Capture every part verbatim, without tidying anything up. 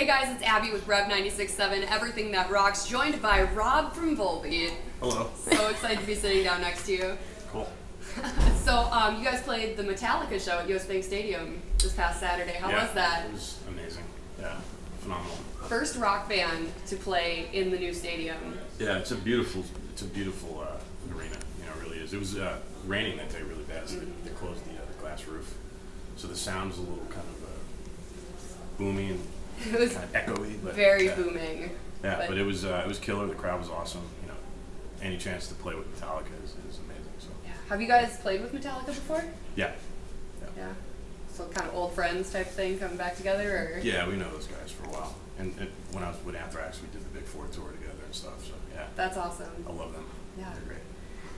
Hey guys, it's Abby with Rev nine six seven, Everything That Rocks, joined by Rob from Volbeat. Hello. So excited to be sitting down next to you. Cool. So um, you guys played the Metallica show at U S Bank Stadium this past Saturday. How yeah, was that? It was amazing. Yeah, phenomenal. First rock band to play in the new stadium. Yeah, it's a beautiful, it's a beautiful uh, arena. You know, it really is. It was uh, raining that day really bad, so mm-hmm. they, they closed the, uh, the glass roof, so the sound was a little kind of uh, boomy and. It was kind of echoey, but very yeah. booming. Yeah, but, but it was uh, it was killer. The crowd was awesome. You know, any chance to play with Metallica is, is amazing. So. Yeah. Have you guys played with Metallica before? Yeah. yeah. Yeah. So kind of old friends type thing coming back together, or? Yeah, we know those guys for a while. And, and when I was with Anthrax, we did the Big Four tour together and stuff. So yeah. That's awesome. I love them. Yeah. They're great.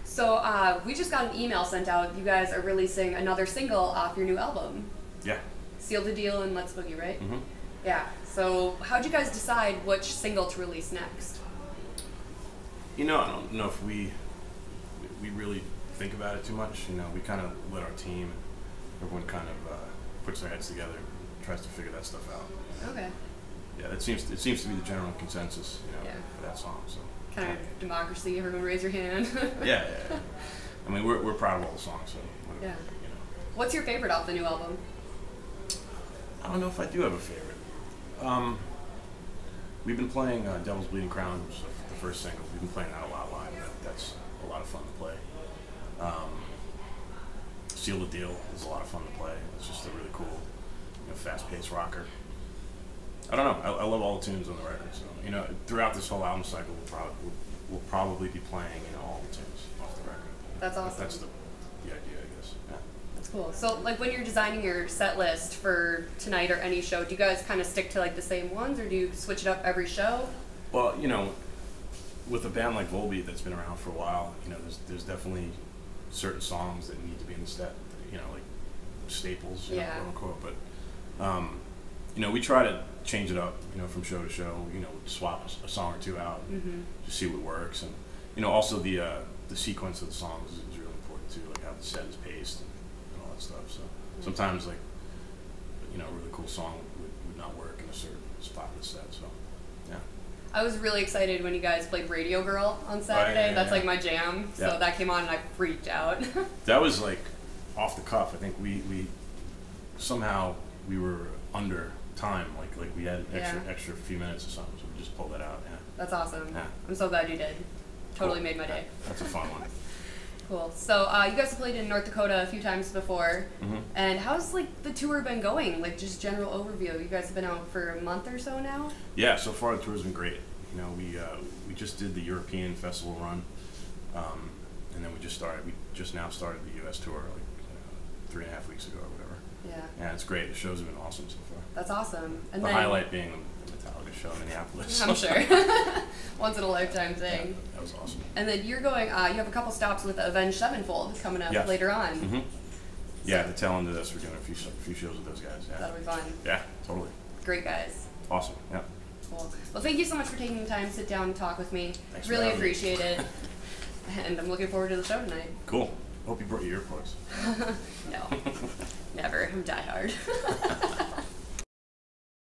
So uh, we just got an email sent out. You guys are releasing another single off your new album. Yeah. Seal the Deal and Let's Boogie, right? Mm-hmm. Yeah, so how'd you guys decide which single to release next? You know, I don't know if we we really think about it too much. You know, we kind of let our team, everyone kind of uh, puts their heads together and tries to figure that stuff out. Okay. Yeah, that seems it seems to be the general consensus, you know, yeah. for that song. So kind of democracy, everyone raise your hand. yeah, yeah, yeah. I mean, we're, we're proud of all the songs, so whatever, yeah. you know. What's your favorite off the new album? I don't know if I do have a favorite. Um, we've been playing uh, Devil's Bleeding Crown, which is the first single. We've been playing that a lot live. That, that's a lot of fun to play. Um, Seal the Deal is a lot of fun to play. It's just a really cool, you know, fast-paced rocker. I don't know. I, I love all the tunes on the record. So, you know, throughout this whole album cycle, we'll probably we'll, we'll probably be playing you know all the tunes off the record. That's awesome. But that's the the idea, I guess. Yeah. Cool. So, like, when you're designing your set list for tonight or any show, do you guys kind of stick to like the same ones, or do you switch it up every show? Well, you know, with a band like Volbeat that's been around for a while, you know, there's there's definitely certain songs that need to be in the set, you know, like staples, you yeah. know, quote unquote. But um, you know, we try to change it up, you know, from show to show. You know, swap a song or two out, and mm-hmm. just see what works, and you know, also the uh, the sequence of the songs is really important too, like how the set is paced. And, stuff. So sometimes, like, you know, a really cool song would, would not work in a certain spot in the set. So, yeah. I was really excited when you guys played Radio Girl on Saturday. Oh, yeah, yeah, That's yeah. like my jam. Yeah. So that came on and I freaked out. That was like off the cuff. I think we we somehow we were under time. Like like we had an extra yeah. extra few minutes or something. So we just pulled that out. Yeah. That's awesome. Yeah. I'm so glad you did. Totally cool. Made my day. That's a fun one. Cool. So uh, you guys have played in North Dakota a few times before, mm-hmm. and how's like the tour been going? Like just general overview. You guys have been out for a month or so now. Yeah, so far the tour's been great. You know, we uh, we just did the European festival run, um, and then we just started. We just now started the U S tour like uh, three and a half weeks ago or whatever. Yeah. Yeah, it's great. The shows have been awesome so far. That's awesome. And the then highlight being the Metallica show in Minneapolis. I'm sure. Once in a lifetime thing. Yeah, that was awesome. And then you're going, uh, you have a couple stops with Avenged Sevenfold coming up yes. later on. Mm-hmm. So yeah, the tail end of this, we're doing a few, a few shows with those guys. Yeah. That'll be fun. Yeah, totally. Great guys. Awesome, yeah. Cool. Well, thank you so much for taking the time to sit down and talk with me. Thanks really for appreciate me. It. And I'm looking forward to the show tonight. Cool. Hope you brought your earplugs. No. Never. I'm diehard.